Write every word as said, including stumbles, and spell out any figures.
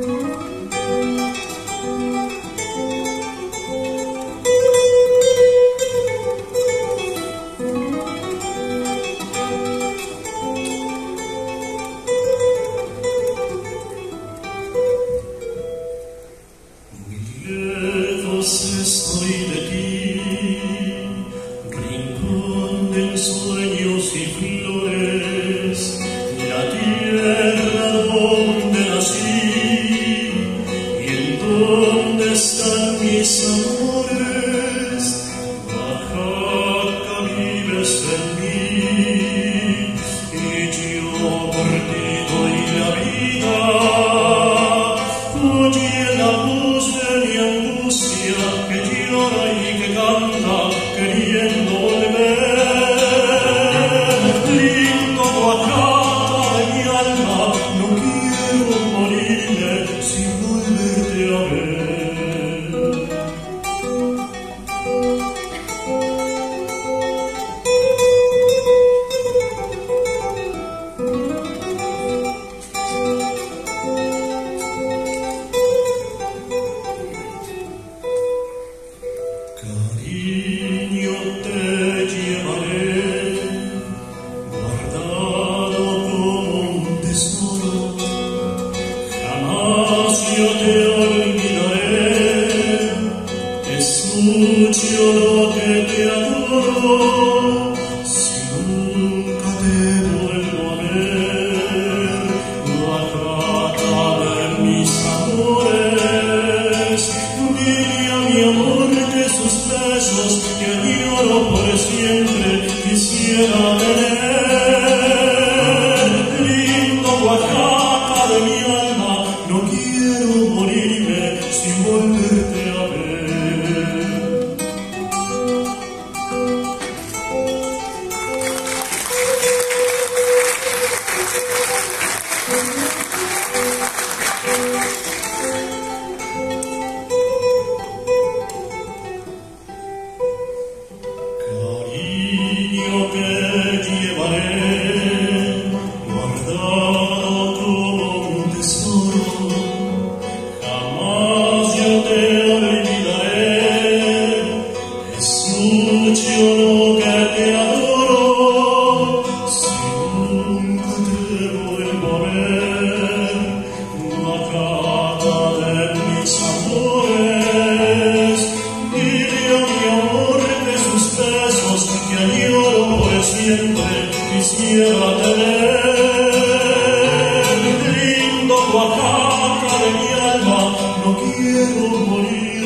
Lindo tu acá de mi alma, no quiero morir.